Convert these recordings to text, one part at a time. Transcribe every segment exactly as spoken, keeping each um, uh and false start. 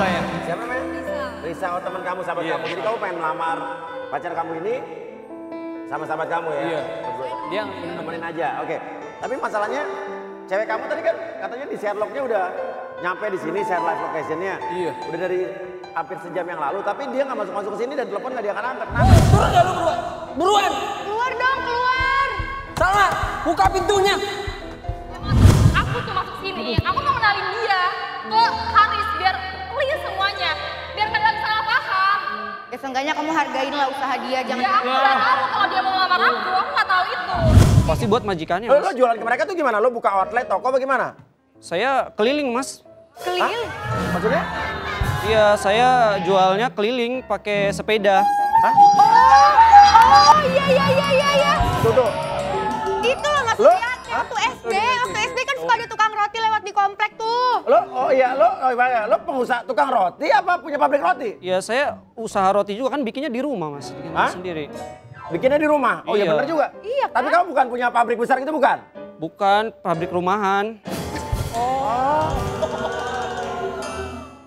Risa ya? Siapa men? Risa. Risa, oh teman kamu, sahabat yeah. kamu. Jadi kamu pengen melamar pacar kamu ini sama sahabat kamu ya? Iya. Dia temenin aja, oke. Okay. Tapi masalahnya cewek kamu tadi kan katanya di share lognya udah nyampe di sini, share live location-nya. Iya. Udah dari hampir sejam yang lalu, tapi dia nggak masuk-masuk ke sini dan telepon nggak diangkat-angkat. Nah, turun nggak lu buruan? Buruan! Keluar dong, keluar! Salma, buka pintunya! Aku tuh masuk sini, aku mau kenalin dia ke Haris biar clear semuanya, biar kalian salah paham. Ya seenggaknya kamu hargain lah usaha dia, jangan... Ya aku nggak tahu kalau dia mau ngelamar aku, aku nggak tahu itu. Pasti buat majikannya, Mas. Lo jualan ke mereka tuh gimana? Lo buka outlet, toko bagaimana? Saya keliling, Mas. Keliling? Hah? Maksudnya? Iya, saya jualnya keliling pakai sepeda. Hah? Oh, oh, iya, iya, iya, iya, iya. Tuh, tuh. Itu loh, Mas. Lo? Waktu S D, waktu S D kan suka ada tukang roti lewat di komplek tuh. Lo, oh iya, lo, oh iya, lo pengusaha tukang roti apa punya pabrik roti? Iya, saya usaha roti juga kan bikinnya di rumah, Mas. Bikin Hah? sendiri. Bikinnya di rumah? Oh iya, iya bener juga. Iya, Pak. Tapi kamu bukan punya pabrik besar gitu, bukan? Bukan, pabrik rumahan. Oh.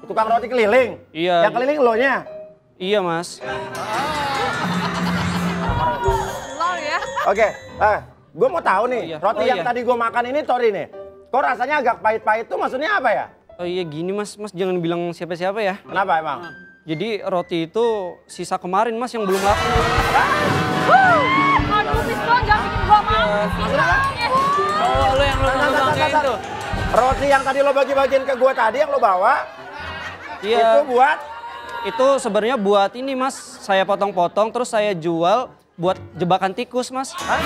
Tukang roti keliling? Iya. Yang keliling lo nya? Iya, Mas. Lo ya? Oke, eh, gue mau tahu nih, oh, iya. roti oh, yang iya. tadi gue makan ini, sorry nih. Kok rasanya agak pahit-pahit tuh maksudnya apa ya? Oh iya gini, Mas. Mas jangan bilang siapa-siapa ya. Kenapa emang? Hmm. Jadi roti itu sisa kemarin, Mas, yang belum laku. Aduh, jangan bikin gua mau. Lo yang lo bagiin itu. Roti yang tadi lo bagi-bagiin ke gua tadi yang lo bawa. Iya. Itu buat? Itu sebenarnya buat ini, Mas. Saya potong-potong terus saya jual buat jebakan tikus, Mas. Hah?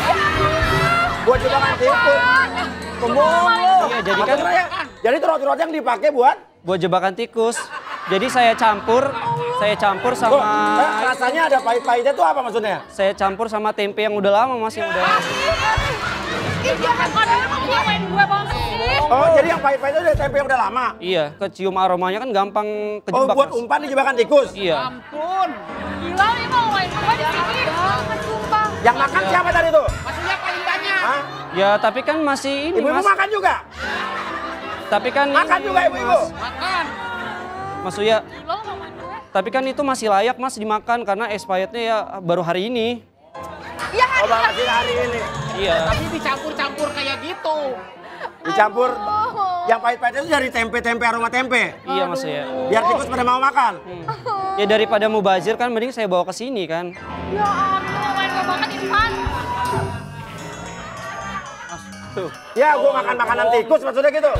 Buat jebakan tikus. Kebohong. Iya, jadi kan jadi itu roti-roti yang dipakai buat buat jebakan tikus. Jadi saya campur, saya campur sama... Loh, rasanya ada pahit-pahitnya tuh apa maksudnya? Saya campur sama tempe yang udah lama, Mas, yang udah... Oh, jadi yang pahit-pahit itu dari tempe yang udah lama? Iya, kecium aromanya kan gampang kejebak. Oh, buat umpan di jebakan tikus? Iya. Ampun. Gila emang, main umpan di sini. Yang makan siapa tadi tuh? Maksudnya paling banyak. Hah? Ya, tapi kan masih ini, Mas. Ibu-ibu makan juga? Tapi kan... Makan juga, Ibu-ibu? Makan. Mas Uya, tapi kan itu masih layak, Mas, dimakan karena expirednya ya baru hari ini. Iya, hari, oh, hari, hari ini. Iya. Tapi dicampur-campur kayak gitu. Dicampur. Aduh. Yang pahit-pahitnya itu dari tempe-tempe, aroma tempe. Iya, Mas Uya. Biar tikus pada mau makan. Hmm. Ya daripada mubazir kan mending saya bawa ke sini kan. Ya ampun, main gue banget Irfan. Tuh. Ya, gue makan makanan tikus maksudnya gitu.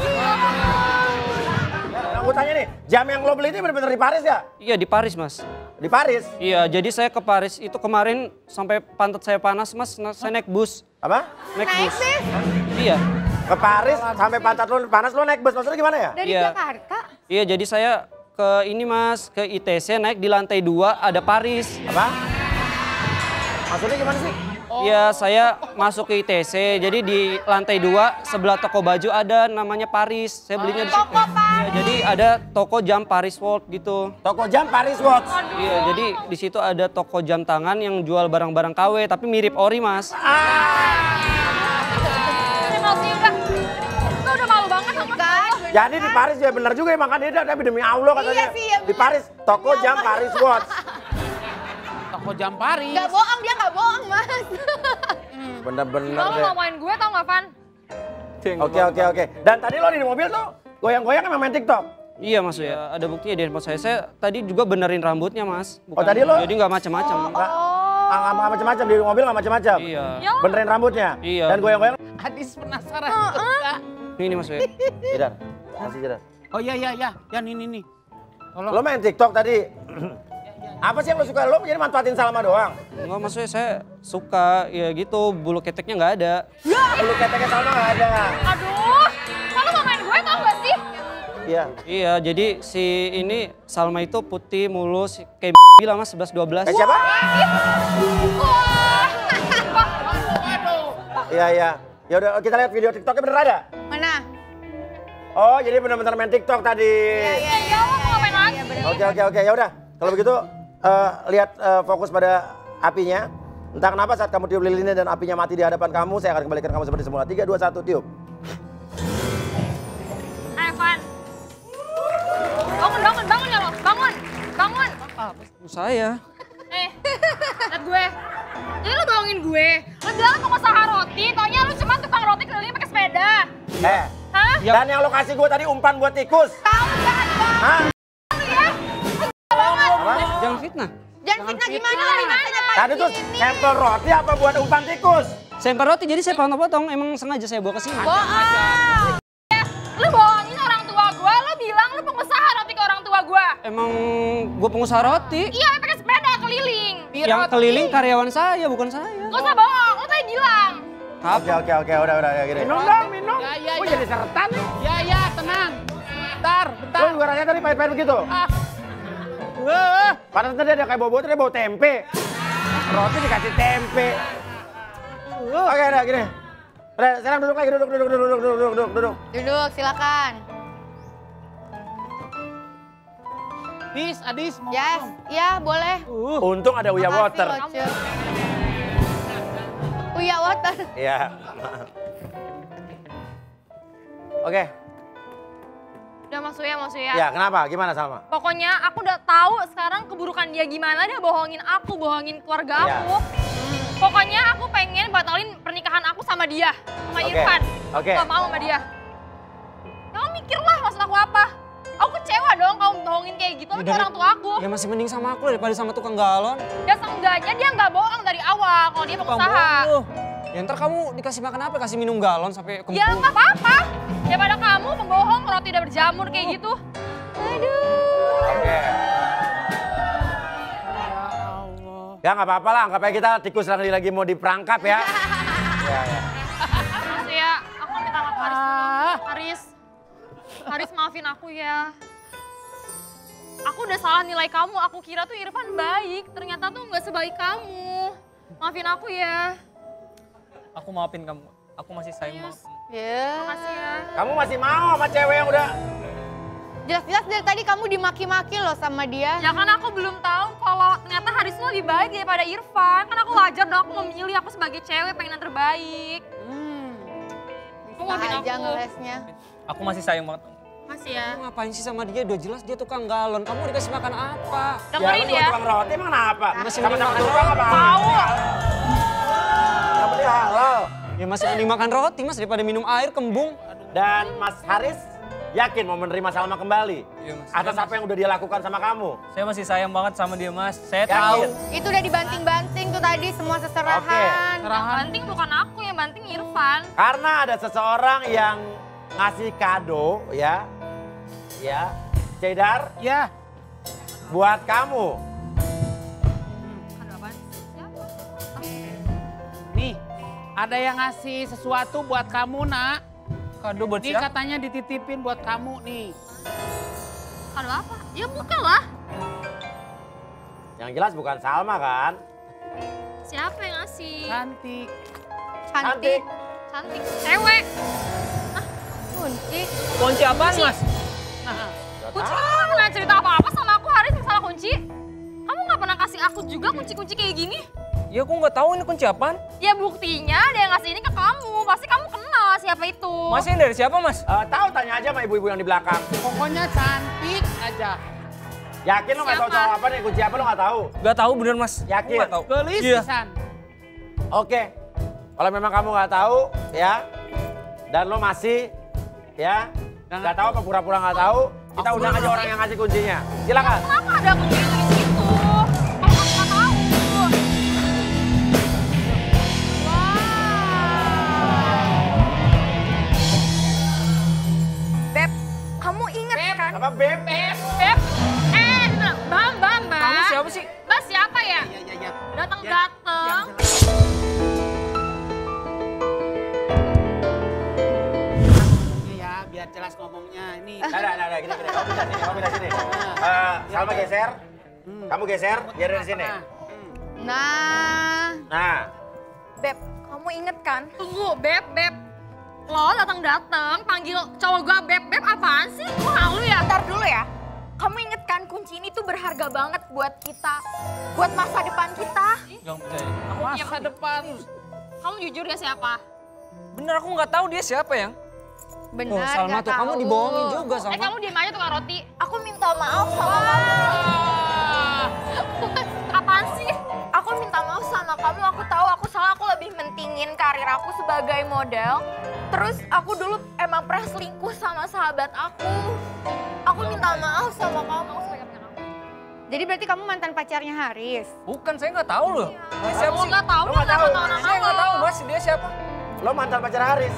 Gue tanya nih, jam yang lo beli ini bener-bener di Paris ya? Iya, di Paris, Mas. Di Paris? Iya, jadi saya ke Paris itu kemarin sampai pantat saya panas, Mas. Saya naik bus. Apa? Naik, naik bus. bus. Iya. Ke Paris sampai pantat lo panas, lo naik bus. Maksudnya gimana ya? Dari iya. Jakarta? Iya, jadi saya ke ini, Mas. Ke I T C, naik di lantai dua, ada Paris. Apa? Maksudnya gimana sih? Iya, oh. saya masuk ke I T C. Jadi di lantai dua sebelah toko baju ada namanya Paris. Saya belinya di situ. Ya, jadi ada toko jam Paris Watch gitu. Toko jam Paris Watch. Iya, jadi di situ ada toko jam tangan yang jual barang-barang K W tapi mirip ori, Mas. Ah. Jadi di Paris ya benar juga ya makanya tapi demi Allah katanya. Iya sih, ya di Paris toko jam Paris Watch. Toko jam Paris. Gak bohong, dia gak bohong, Mas. Bener-bener deh. Lo mau main gue tau gak, Van? Oke, oke, oke. Dan tadi lo di mobil tuh goyang-goyang emang main TikTok? Iya, Mas ya. Ada buktinya di handphone saya. Saya tadi juga benerin rambutnya, Mas. Bukan, oh, tadi lo? Jadi gak macam-macam. Oh, oh. Gak macam-macam, di mobil gak macam-macam? Iya. Benerin rambutnya? Iya. Dan goyang-goyang? Adis penasaran tuh, Kak. Ini, Mas ya. Jedar, kasih jedar. Oh iya, iya, iya. Ya, ini, ini. Lo main TikTok tadi? Apa sih yang lo suka? Lo jadi manfaatin Salma doang? Enggak, maksudnya saya suka ya gitu, bulu keteknya nggak ada. Ya. Bulu keteknya Salma nggak ada. Aduh, kalau mau main gue tau gak sih? Iya. Iya, jadi si ini Salma itu putih, mulus, kayak bilang Mas, sebelas dua belas. Kayak siapa? Iya, iya. Ya udah kita lihat video TikToknya bener ada? Mana? Oh, jadi bener-bener main TikTok tadi. Iya, iya, iya. Oke, oke, oke. Ya udah, kalau begitu Uh, lihat uh, fokus pada apinya. Entah kenapa saat kamu tiup lilinnya dan apinya mati di hadapan kamu, saya akan kembalikan kamu seperti semula. tiga, dua, satu, tiup. Ayo, Van. Bangun, bangun, bangun ya lo. Apa? Saya. Eh, lihat gue. Jadi lo bohongin gue. Lo bilang pengusaha roti, taunya lo cuma tukang roti keliling pakai sepeda. Eh, hah? Dan yang lo kasih gue tadi umpan buat tikus. Tahu nggak? Hah? Ya? Jangan fitnah. Jangan fitnah gimana? Tadi tuh sampel roti apa buat umpan tikus? Sampel roti, jadi saya potong-potong. Emang sengaja saya bawa ke sini. Bohong. Lo bohongin orang tua gue. Lo bilang lo pengusaha roti ke orang tua gue. Emang gue pengusaha roti? Iya, pakai sepeda keliling. Yang keliling karyawan saya, bukan saya. Gak usah bohong, lo tadi bilang. Oke, oke, oke, udah, udah, udah. Minum dong, minum. Gue jadi serta nih. Ya, ya, tenang. Bentar, bentar. Lo luarannya tadi pahit-pahit begitu? Wah, padahal tadi ada kayak bobo, tadi bau tempe. Roti dikasih tempe. Oke, udah, gini. Udah, sekarang duduk lagi, duduk, duduk, duduk, duduk, duduk, duduk. Duduk, silakan. Adis, Adis, mau yes, ya boleh. Uh, Untung ada Uya Water. Uya Water. Iya. Oke. Udah Mas Uya, Mas Uya. Ya kenapa? Gimana Salma? Pokoknya aku udah tahu sekarang keburukan dia gimana, dia bohongin aku, bohongin keluarga ya. aku. Hmm. Pokoknya aku pengen batalin pernikahan aku sama dia, sama okay. Irfan. Oke. Okay. Gak mau sama dia. Kamu mikirlah masalah aku apa. Aku kecewa dong kamu bohongin kayak gitu sama orang tua aku. Ya masih mending sama aku daripada sama tukang galon. Ya seenggaknya dia nggak bohong dari awal kalau dia pengusaha. Ya ntar kamu dikasih makan apa? Kasih minum galon sampai kempul. Ya nggak apa-apa. Daripada kamu membohong roti udah berjamur kayak gitu. Aduh. Oke. Ya Allah. Ya nggak apa-apa lah. Anggap aja kita tikus lagi lagi mau diperangkap ya. Ya ya. Mas ya, aku minta maaf Haris. Haris. Haris maafin aku ya. Aku udah salah nilai kamu, aku kira tuh Irfan baik. Ternyata tuh nggak sebaik kamu. Maafin aku ya. Aku maafin kamu, aku masih sayang yes. maafin. Yeah. Makasih ya. Kamu masih mau sama cewek yang udah... Jelas-jelas dari tadi kamu dimaki-maki loh sama dia. Ya kan aku belum tahu kalau ternyata Haris tuh lebih baik daripada Irfan. Kan aku wajar dong, aku memilih aku sebagai cewek pengen yang terbaik. Hmm. Bisa maafin aja aku. Ngelesnya. Aku masih sayang banget. Masih ya? Kamu ngapain sih sama dia? Udah jelas dia tukang galon. Kamu dikasih makan apa? Dengerin ya. Tukang roti emang apa? Masih mending makan roti. Tahu. Yang penting halal. Ya masih mending makan roti mas daripada minum air kembung. Dan Mas Haris yakin mau menerima Salma kembali? Iya mas. Atas apa yang udah dia lakukan sama kamu? Saya masih sayang banget sama dia mas. Saya tahu. Itu udah dibanting-banting tuh tadi semua seserahan. Banting bukan aku yang banting Irfan. Karena ada seseorang yang ngasih kado ya, ya, Cedar, ya, buat kamu. Kado apaan? Nih, ada yang ngasih sesuatu buat kamu nak. Kado buat siapa? Ini katanya dititipin buat kamu nih. Kado apa? Ya buka lah. Yang jelas bukan Salma kan? Siapa yang ngasih? Cantik. Cantik. Cantik. Cewek. Kunci. Kunci apaan mas? Nah, kunci kamu pernah cerita apa-apa sama aku Haris masalah kunci? Kamu gak pernah kasih aku juga kunci-kunci kayak gini? Ya aku gak tahu ini kunci apaan. Ya buktinya ada yang ngasih ini ke kamu, pasti kamu kenal siapa itu. Mas ini dari siapa mas? Uh, tahu tanya aja sama ibu-ibu yang di belakang. Pokoknya cantik aja. Yakin lo gak tahu tahu apa nih kunci apa lo gak tahu? Gak tahu bener mas. Yakin? Gelis pisan. Oke, kalau memang kamu gak tahu ya dan lo masih ya, nggak tahu apa pura-pura nggak tahu, kita undang aja orang yang ngasih kuncinya. Silakan. Kenapa ada kunci di situ? Kamu nggak tahu. Wow. Beb, kamu inget kan? Apa Beb? Beb, Beb. Eh, Bam, Bam, Bam. Kamu siapa sih? Bas siapa ya? Datang-datang. Biar jelas ngomongnya ini. Nah, nah, nah, gini, gini. Kamu pindah sini, kamu pindah sini. Uh, Salma geser, hmm. kamu geser, biar dari sini. Nah. Nah. Beb, kamu inget kan? Tunggu, Beb, Beb. Lo datang-datang panggil cowok gua Beb, Beb apaan sih? Lo halu ya? Bentar dulu ya. Kamu inget kan kunci ini tuh berharga banget buat kita. Buat masa depan kita. Jangan percaya. Masa depan. Kamu jujur ya siapa? Bener, aku nggak tahu dia siapa yang. Benar, oh, Salma tuh tahu. Kamu dibohongin juga Salma. Eh kamu diem aja tukang roti. Aku minta maaf sama kamu. apaan sih? Aku minta maaf sama kamu, aku tahu aku salah, aku lebih mentingin karir aku sebagai model. Terus aku dulu emang pernah selingkuh sama sahabat aku. Aku minta maaf sama kamu. Jadi berarti kamu mantan pacarnya Haris? Bukan, saya nggak tahu loh. Iya. Siapa sih? Nggak tahu, nggak tahu. Saya nggak tahu, Mas, dia siapa? Lo mantan pacar Haris?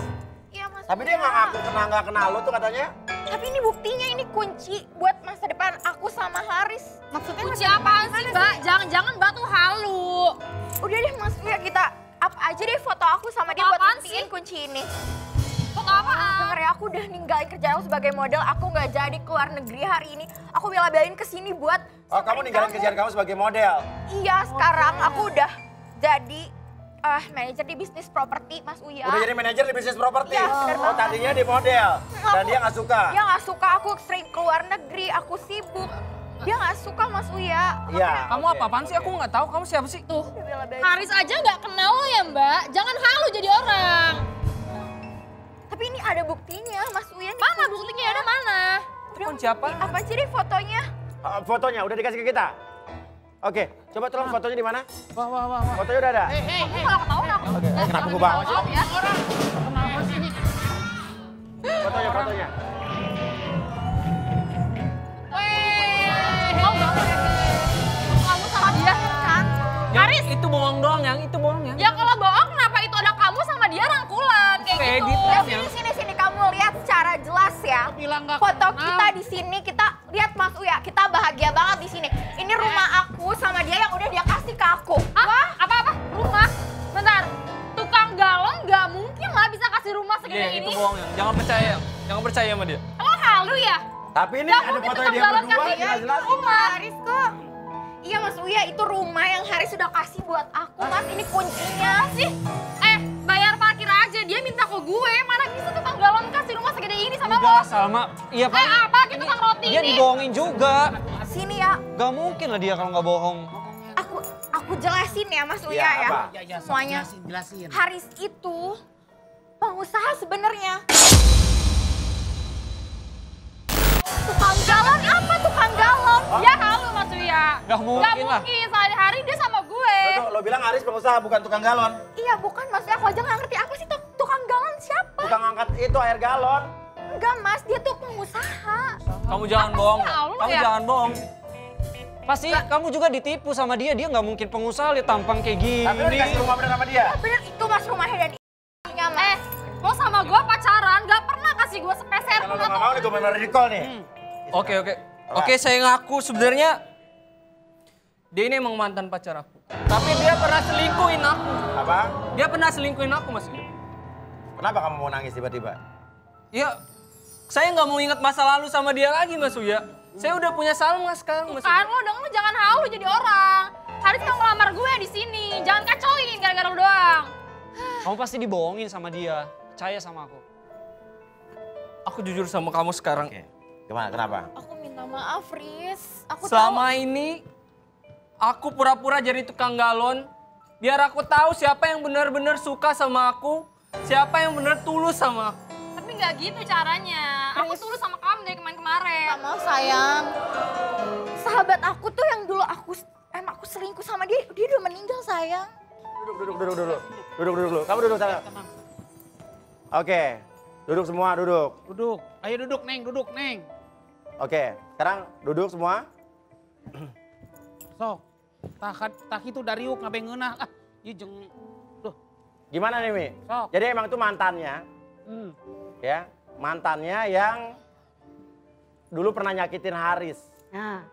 Iya, Mas. Tapi dia nggak ngaku kenal nggak kenal lo tuh katanya. Tapi ini buktinya, ini kunci buat masa depan aku sama Haris. Maksudnya kunci apaan sih, Mbak? Jangan-jangan Mbak tuh halu. Udah deh, Mas, biar kita up aja deh foto aku sama dia buat buktiin kunci ini. Foto apaan? Dengar ya, aku udah ninggalin kerjaan aku sebagai model. Aku nggak jadi keluar negeri hari ini. Aku bela-belain kesini buat... Oh, kamu ninggalin kerjaan kamu sebagai model? Iya, sekarang aku udah jadi... Uh, manajer di bisnis properti, Mas Uya. Udah jadi manajer di bisnis properti? Iya, bener banget. Oh, tadinya di model, aku, dan dia nggak suka? Dia nggak suka, aku sering keluar negeri, aku sibuk. Dia nggak suka, Mas Uya. Iya. Kamu okay, apa-apaan okay. sih? Aku nggak tahu kamu siapa sih? Tuh, Haris aja nggak kenal lo ya, Mbak. Jangan halu jadi orang. Tapi ini ada buktinya, Mas Uya. Nih, mana buktinya? Ada mana? Kunci apa? Apa sih deh fotonya? Uh, fotonya udah dikasih ke kita? Oke, coba tolong fotonya di mana? Wah, wah, wah, wah. Fotonya udah ada? Hei, hei, hei. Aku nggak ketahuan aku. Oke, kenapa gue bawa sih? Kenapa sih? Fotonya, fotonya. Wih, kamu sama dia kan? Haris! Itu bohong doang, yang itu bohong ya. Ya kalau bohong kenapa itu ada kamu sama dia rangkulan kayak gitu. Sini, sini, sini. Kamu lihat secara jelas ya. Foto kita di sini, kita lihat Mas Uya. Kita bahagia banget di sini. Ini rumah aku sama dia yang udah dia kasih ke aku. Wah, apa-apa? Rumah? Bentar, tukang galon gak mungkin lah bisa kasih rumah segede ini. Iya, itu bohong ya. Jangan percaya, jangan percaya sama dia. Lo halu ya? Tapi ini ada fotonya dia berdua, jelas-jelas. Rumah Haris kok. Iya Mas Uya, itu rumah yang Haris sudah kasih buat aku, Mas. Ini kuncinya sih. Eh, bayar parkir aja. Dia minta ke gue, mana bisa tukang galon kasih rumah segede ini sama lo. Udah, Salma. Iya, Pak. Eh, apa? Kita tukang roti ini. Dia dibohongin juga. Sini ya. Gak mungkin lah dia kalau nggak bohong. Aku aku jelasin ya Mas Uya ya. ya. ya, ya Semuanya. Jelasin, jelasin. Haris itu pengusaha sebenarnya. Tukang galon apa tukang galon? Oh. Ya halu Mas Uya. Gak mungkin, gak mungkin lah. Sehari-hari dia sama gue. Lo, lo bilang Haris pengusaha bukan tukang galon? Iya bukan Mas Uya. Aku aja nggak ngerti apa sih tukang galon siapa? Tukang angkat itu air galon. Enggak Mas, dia tuh pengusaha. Kamu jangan bohong, kamu ya? jangan bohong. Pasti nah. kamu juga ditipu sama dia, dia nggak mungkin pengusaha, lihat tampang kayak gini. Tapi lu dikasih rumah bener sama dia? Ya, bener, itu Mas rumahnya dan i***nya Mas. Eh, lo sama gue pacaran, nggak pernah kasih gue sepeser. Kalau nggak mau nih, gue bener recall nih. Oke, oke. Oke, saya ngaku sebenarnya dia ini emang mantan pacar aku. Tapi dia pernah selingkuhin aku. Apa? Dia pernah selingkuhin aku, Mas. Kenapa kamu mau nangis tiba-tiba? Iya. Saya nggak mau ingat masa lalu sama dia lagi, Mas Uya. Saya udah punya Salma sekarang, Mas Uya. Bukan, lo dong, lo jangan halu jadi orang. Haris yang ngelamar gue di sini. Jangan kacauin gara-gara lo doang. Kamu pasti dibohongin sama dia. Percaya sama aku. Aku jujur sama kamu sekarang. Oke. Gimana, kenapa? Aku minta maaf, Riz. Aku Selama tahu... ini, aku pura-pura jadi tukang galon. Biar aku tahu siapa yang benar-benar suka sama aku. Siapa yang benar tulus sama aku. Gak gitu caranya. Aku tulus sama kamu dari kemarin-kemarin. Gak mau sayang. Sahabat aku tuh yang dulu aku emang aku selingkuh sama dia, dia udah meninggal sayang. Duduk, duduk, duduk, duduk, duduk, duduk. Kamu duduk sayang. Oke, duduk semua, duduk. Duduk. Ayo duduk neng, duduk neng. Oke, sekarang duduk semua. Sok, tak tak itu dariuk ngapain ngeunah? Ah, iya jeng. Duh. Gimana nih Mi? Sok. Jadi emang itu mantannya. Hmm. Ya, mantannya yang dulu pernah nyakitin Haris. Nah.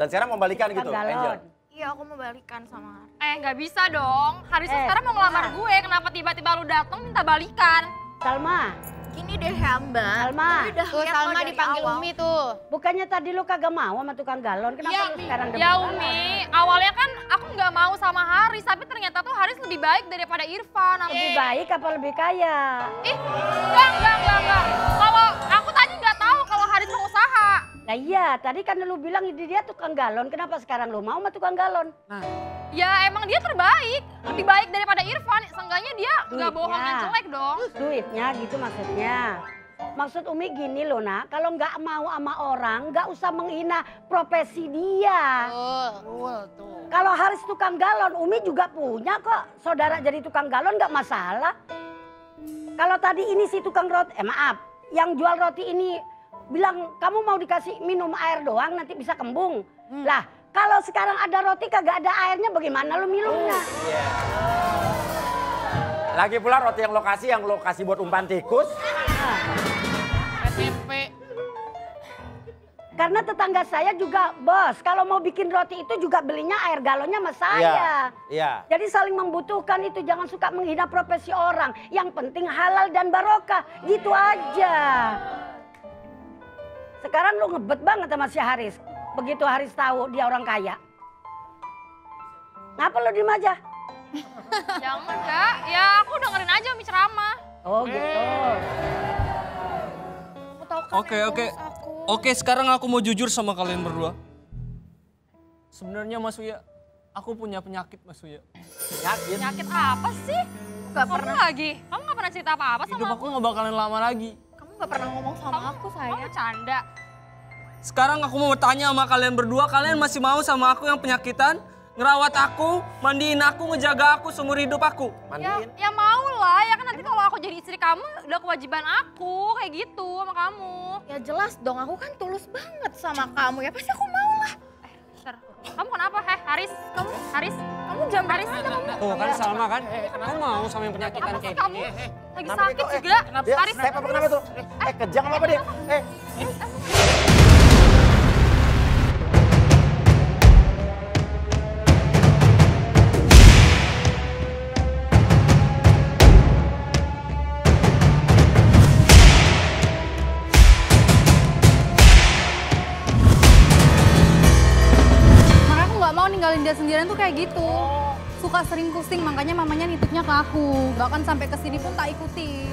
Dan sekarang mau balikan gitu, galon. Angel? Iya, aku mau balikan sama Haris. Eh, nggak bisa dong. Haris eh, sekarang mau ngelamar nah. gue, kenapa tiba-tiba lu datang minta balikan? Salma. Gini deh Mbak. Salma. Tuh, Salma dipanggil awal. Umi tuh. Bukannya tadi lu kagak mau sama tukang galon, kenapa ya, lu sekarang demen? Ya Umi, awalnya kan aku nggak mau sama Haris, tapi ternyata tuh Haris lebih baik daripada Irfan. Lebih baik apa lebih kaya? Ih, enggak, enggak, enggak, enggak. Kalau aku tadi nggak tahu kalau Haris pengusaha. Nah iya, tadi kan lu bilang dia tukang galon, kenapa sekarang lu mau sama tukang galon? Nah. Ya emang dia terbaik, lebih baik daripada Irfan. Seenggaknya dia nggak bohong yang jelek dong. Duitnya gitu maksudnya. Maksud Umi gini loh nak, kalau nggak mau sama orang nggak usah menghina profesi dia. Betul, tuh. Kalau Haris tukang galon, Umi juga punya kok saudara jadi tukang galon, nggak masalah. Kalau tadi ini si tukang roti, eh maaf, yang jual roti ini bilang kamu mau dikasih minum air doang nanti bisa kembung. Hmm. Lah kalau sekarang ada roti kagak ada airnya bagaimana lu minumnya? Oh, yeah. Lagi pula roti yang lokasi yang lokasi buat umpan tikus. Karena tetangga saya juga bos, kalau mau bikin roti itu juga belinya air galonnya sama saya. Ya, ya. Jadi saling membutuhkan itu, jangan suka menghina profesi orang. Yang penting halal dan barokah, gitu aja. Sekarang lu ngebet banget sama si Haris. Begitu Haris tahu dia orang kaya. Ngapa lu diem aja? Jangan kak, ya aku dengerin aja Umi ceramah. Oh gitu. Hey. Oke, oke. Oke, sekarang aku mau jujur sama kalian berdua. Sebenarnya Mas Uya, aku punya penyakit Mas Uya. Penyakit? Penyakit apa sih? Gak pernah lagi. Kamu gak pernah cerita apa-apa sama aku. Hidup aku gak bakalan lama lagi. Kamu gak pernah ngomong sama aku, sayang. Kamu bercanda. Sekarang aku mau bertanya sama kalian berdua, kalian masih mau sama aku yang penyakitan? Ngerawat aku, mandiin aku, ngejaga aku seumur hidup aku. Mandiin? Ya, ya mau lah, ya kan nanti kalau aku jadi istri kamu udah kewajiban aku kayak gitu sama kamu. Ya jelas dong, aku kan tulus banget sama kamu, ya pasti aku mau lah. Eh, bentar. Kamu kenapa, heh Haris? Kamu, Haris? Kamu jam Haris? Tuh kan Salma kan, kamu mau sama yang penyakitan kayak gini? Lagi sakit juga, Haris. Kenapa kenapa tuh? Eh, kejang apa dia? Eh. Dia sendirian tuh kayak gitu, suka sering kusing, makanya mamanya nitipnya ke aku, bahkan sampai kesini pun tak ikuti.